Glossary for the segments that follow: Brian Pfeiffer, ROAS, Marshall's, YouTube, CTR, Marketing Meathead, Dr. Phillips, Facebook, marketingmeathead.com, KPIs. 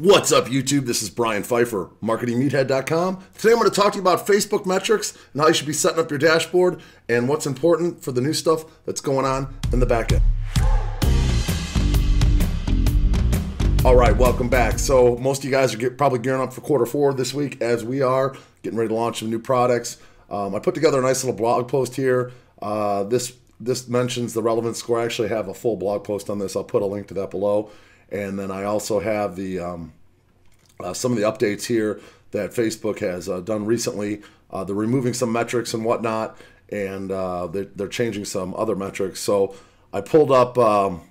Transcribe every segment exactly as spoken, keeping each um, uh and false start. What's up, YouTube? This is Brian Pfeiffer, marketing meathead dot com. Today I'm going to talk to you about Facebook metrics and how you should be setting up your dashboard and what's important for the new stuff that's going on in the back end. All right, welcome back. So most of you guys are get, probably gearing up for quarter four this week, as we are getting ready to launch some new products. Um, I put together a nice little blog post here. Uh, this, this mentions the relevance score. I actually have a full blog post on this. I'll put a link to that below. And then I also have the um, uh, some of the updates here that Facebook has uh, done recently. Uh, they're removing some metrics and whatnot, and uh, they're, they're changing some other metrics. So I pulled up um,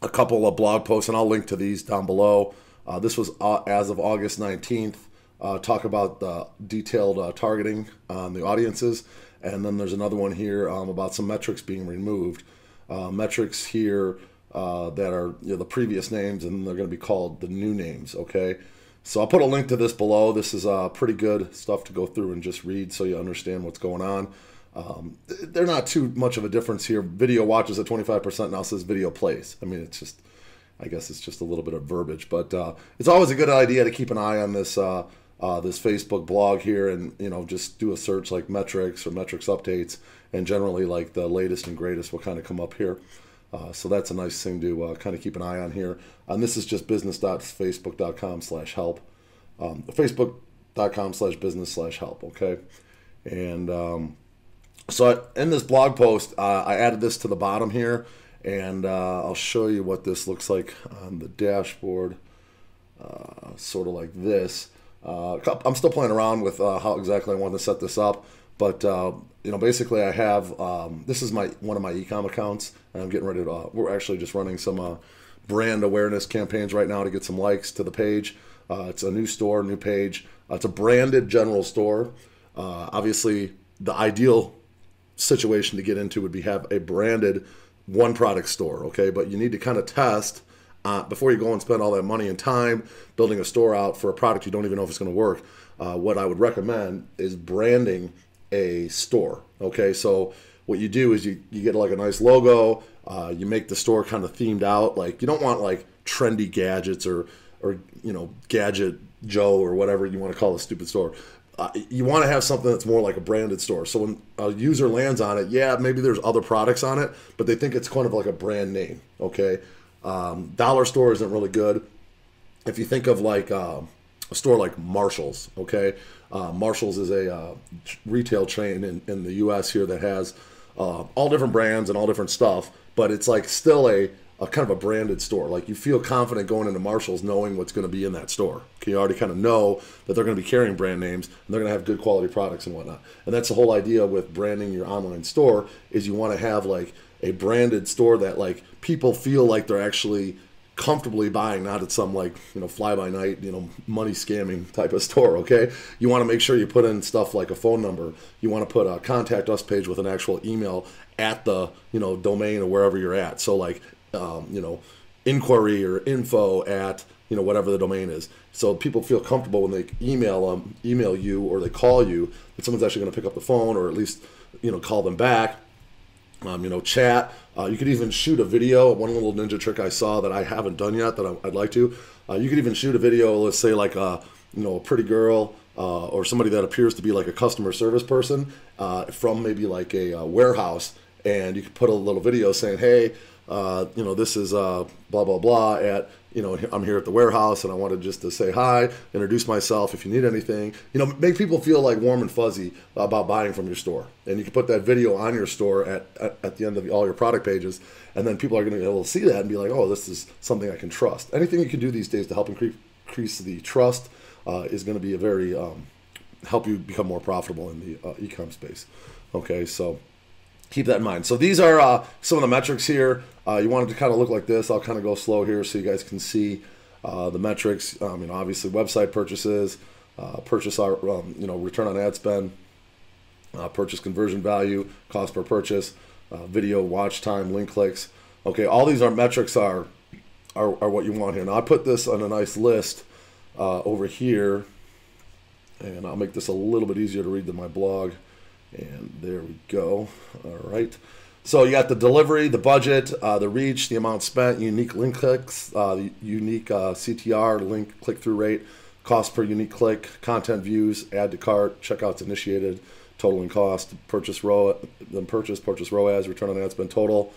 a couple of blog posts, and I'll link to these down below. Uh, this was uh, as of August nineteenth. Uh, talk about the detailed uh, targeting on the audiences. And then there's another one here um, about some metrics being removed. Uh, metrics here... Uh, that are, you know, the previous names, and they're going to be called the new names, okay? So I'll put a link to this below. This is uh, pretty good stuff to go through and just read so you understand what's going on. Um, they're not too much of a difference here. Video watches at twenty-five percent now says video plays. I mean, it's just, I guess it's just a little bit of verbiage, but uh, it's always a good idea to keep an eye on this, uh, uh, this Facebook blog here, and, you know, just do a search like metrics or metrics updates, and generally like the latest and greatest will kind of come up here. Uh, so that's a nice thing to uh, kind of keep an eye on here. And this is just business dot facebook dot com slash help. Um, facebook dot com slash business slash help, okay? And um, so I, in this blog post, uh, I added this to the bottom here. And uh, I'll show you what this looks like on the dashboard, uh, sort of like this. Uh, I'm still playing around with uh, how exactly I want to set this up. But, uh, you know, basically I have, um, this is my one of my e-com accounts, and I'm getting ready to, uh, we're actually just running some uh, brand awareness campaigns right now to get some likes to the page. Uh, it's a new store, new page. Uh, it's a branded general store. Uh, obviously, the ideal situation to get into would be have a branded one product store, okay? But you need to kind of test uh, before you go and spend all that money and time building a store out for a product you don't even know if it's going to work. Uh, what I would recommend is branding a store, okay? So what you do is you, you get like a nice logo, uh, you make the store kind of themed out. Like, you don't want like trendy gadgets or, or you know, Gadget Joe or whatever you want to call a stupid store. Uh, you want to have something that's more like a branded store. So when a user lands on it, yeah, maybe there's other products on it, but they think it's kind of like a brand name, okay? Um, dollar store isn't really good. If you think of like uh, a store like Marshall's, okay? Uh, Marshall's is a uh, retail chain in, in the U S here that has uh, all different brands and all different stuff, but it's like still a, a kind of a branded store. Like, you feel confident going into Marshall's knowing what's going to be in that store. Okay, you already kind of know that they're going to be carrying brand names and they're going to have good quality products and whatnot. And that's the whole idea with branding your online store, is you want to have like a branded store that like people feel like they're actually comfortably buying, not at some like, you know, fly-by-night, you know, money scamming type of store, okay? You want to make sure you put in stuff like a phone number. You want to put a contact us page with an actual email at the, you know, domain or wherever you're at. So like, um, you know, inquiry or info at, you know, whatever the domain is. So people feel comfortable when they email um, email you or they call you that someone's actually going to pick up the phone, or at least, you know, call them back. Um, you know, chat. Uh, you could even shoot a video. One little ninja trick I saw that I haven't done yet that I, I'd like to. Uh, you could even shoot a video, let's say like a, you know, a pretty girl uh, or somebody that appears to be like a customer service person uh, from maybe like a uh, warehouse, and you could put a little video saying, hey, uh, you know, this is uh, blah, blah, blah at, you know, I'm here at the warehouse and I wanted just to say hi, introduce myself if you need anything. You know, make people feel like warm and fuzzy about buying from your store. And you can put that video on your store at, at, at the end of all your product pages. And then people are going to be able to see that and be like, oh, this is something I can trust. Anything you can do these days to help increase the trust uh, is going to be a very, um, help you become more profitable in the uh, e-com space. Okay, so keep that in mind. So these are uh, some of the metrics here. Uh, you want it to kind of look like this. I'll kind of go slow here so you guys can see uh, the metrics. Um, you know, obviously website purchases, uh, purchase our, um, you know, return on ad spend, uh, purchase conversion value, cost per purchase, uh, video watch time, link clicks. Okay, all these are metrics are, are are what you want here. Now I put this on a nice list uh, over here, and I'll make this a little bit easier to read than my blog. And there we go. All right. So you got the delivery, the budget, uh, the reach, the amount spent, unique link clicks, uh, unique uh, C T R, link click-through rate, cost per unique click, content views, add to cart, checkouts initiated, total in cost, purchase row, then purchase, purchase ROAS, return on ad spend total,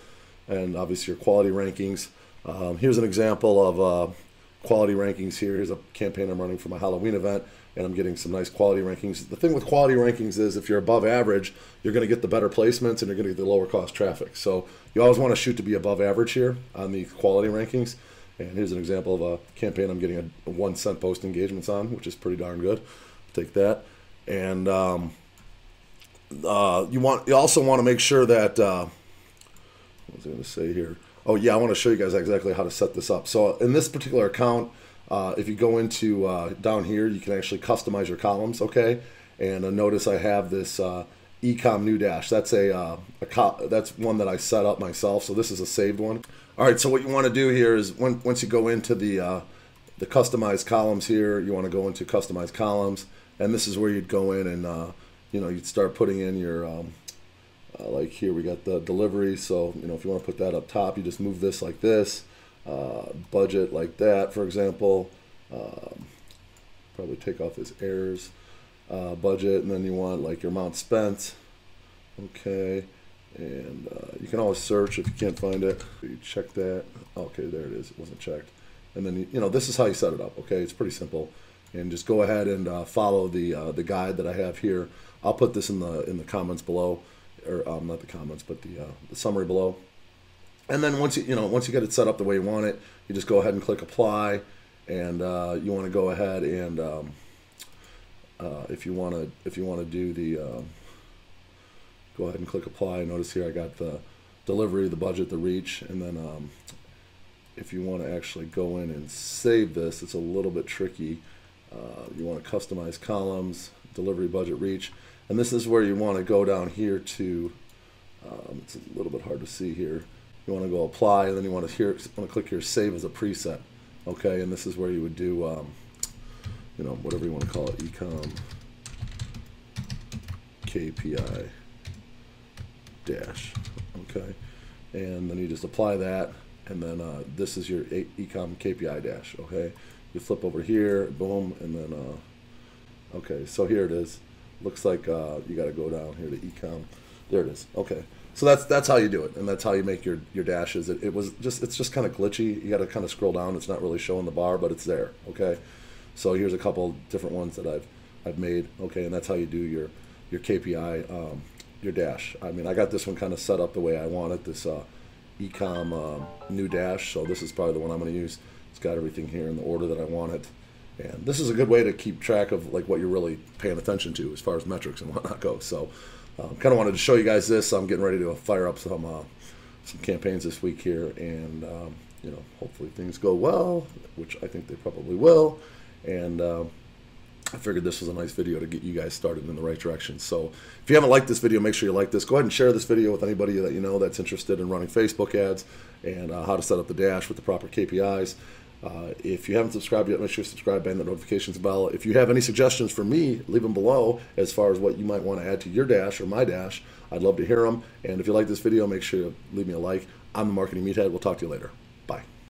and obviously your quality rankings. Um, here's an example of uh, quality rankings here. Here's a campaign I'm running for my Halloween event, and I'm getting some nice quality rankings. The thing with quality rankings is if you're above average, you're gonna get the better placements and you're gonna get the lower cost traffic. So you always wanna shoot to be above average here on the quality rankings. And here's an example of a campaign I'm getting a one cent post engagements on, which is pretty darn good. Take that. And um, uh, you want you also wanna make sure that, uh, what was I gonna say here? Oh yeah, I wanna show you guys exactly how to set this up. So in this particular account, Uh, if you go into uh, down here, you can actually customize your columns, okay? And uh, notice I have this uh, ecom new dash. That's a, uh, a co that's one that I set up myself. So this is a saved one. All right. So what you want to do here is when, once you go into the uh, the customized columns here, you want to go into customized columns, and this is where you'd go in and uh, you know you'd start putting in your um, uh, like here we got the delivery. So you know if you want to put that up top, you just move this like this. Uh, budget like that, for example, um, probably take off his errors, uh, budget, and then you want like your amount spent, okay, and uh, you can always search if you can't find it, you check that, okay, there it is, it wasn't checked, and then, you, you know, this is how you set it up, okay, it's pretty simple, and just go ahead and uh, follow the, uh, the guide that I have here. I'll put this in the, in the comments below, or um, not the comments, but the, uh, the summary below. And then once you, you know, once you get it set up the way you want it, you just go ahead and click apply, and uh, you want to go ahead and um, uh, if you want to if you want to do the um, go ahead and click apply. Notice here I got the delivery, the budget, the reach, and then um, if you want to actually go in and save this, it's a little bit tricky. Uh, you want to customize columns, delivery, budget, reach, and this is where you want to go down here to. Um, it's a little bit hard to see here. You want to go apply, and then you want to here want to click here save as a preset, okay? And this is where you would do, um, you know, whatever you want to call it, ecom K P I dash, okay? And then you just apply that, and then uh, this is your ecom K P I dash, okay? You flip over here, boom, and then uh, okay. So here it is. Looks like uh, you got to go down here to ecom. There it is. Okay. So that's that's how you do it, and that's how you make your your dashes. It, it was just it's just kind of glitchy. You got to kind of scroll down. It's not really showing the bar, but it's there. Okay, so here's a couple different ones that I've I've made. Okay, and that's how you do your your K P I, um, your dash. I mean, I got this one kind of set up the way I want it. This uh, ecom uh, new dash. So this is probably the one I'm going to use. It's got everything here in the order that I want it, and this is a good way to keep track of like what you're really paying attention to as far as metrics and whatnot go. So. Um, kind of wanted to show you guys this. I'm getting ready to fire up some uh, some campaigns this week here, and um, you know, hopefully things go well, which I think they probably will. And uh, I figured this was a nice video to get you guys started in the right direction. So if you haven't liked this video, make sure you like this. Go ahead and share this video with anybody that you know that's interested in running Facebook ads and uh, how to set up the dash with the proper K P Is. Uh, if you haven't subscribed yet, make sure you subscribe, bang that notifications bell. If you have any suggestions for me, leave them below as far as what you might want to add to your dash or my dash. I'd love to hear them. And if you like this video, make sure you leave me a like. I'm the Marketing Meathead. We'll talk to you later.